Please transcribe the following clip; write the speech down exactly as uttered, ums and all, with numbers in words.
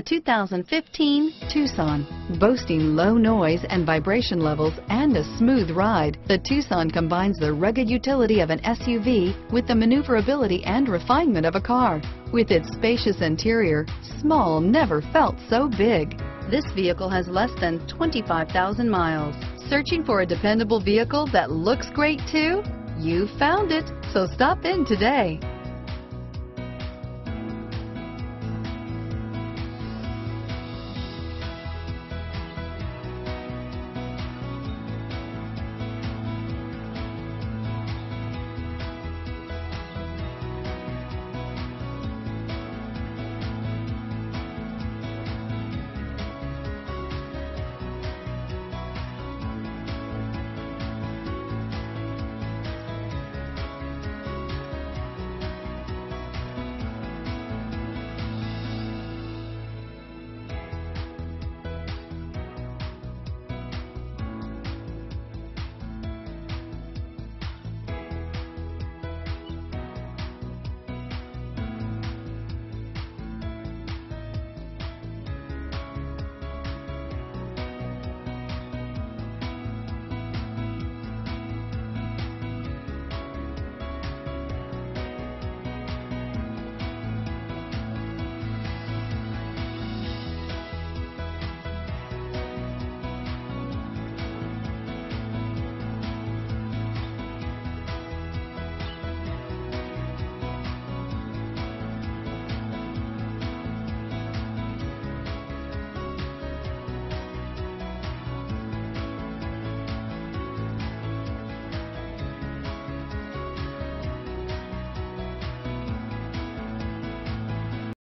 The two thousand fifteen Tucson. Boasting low noise and vibration levels and a smooth ride, the Tucson combines the rugged utility of an S U V with the maneuverability and refinement of a car. With its spacious interior, small never felt so big. This vehicle has less than twenty-five thousand miles. Searching for a dependable vehicle that looks great too? You found it, so stop in today.